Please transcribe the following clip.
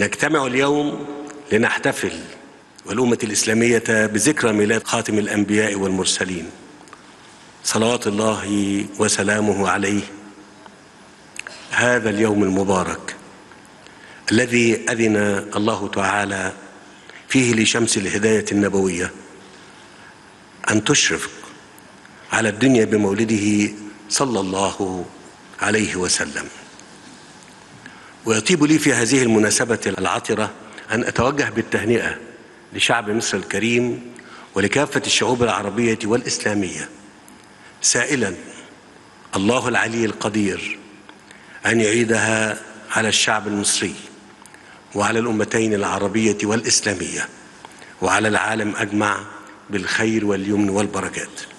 نجتمع اليوم لنحتفل والأمة الإسلامية بذكرى ميلاد خاتم الأنبياء والمرسلين صلوات الله وسلامه عليه. هذا اليوم المبارك الذي أذن الله تعالى فيه لشمس الهداية النبوية أن تشرف على الدنيا بمولده صلى الله عليه وسلم. ويطيب لي في هذه المناسبة العطرة أن أتوجه بالتهنئة لشعب مصر الكريم ولكافة الشعوب العربية والإسلامية، سائلا الله العلي القدير أن يعيدها على الشعب المصري وعلى الأمتين العربية والإسلامية وعلى العالم أجمع بالخير واليمن والبركات.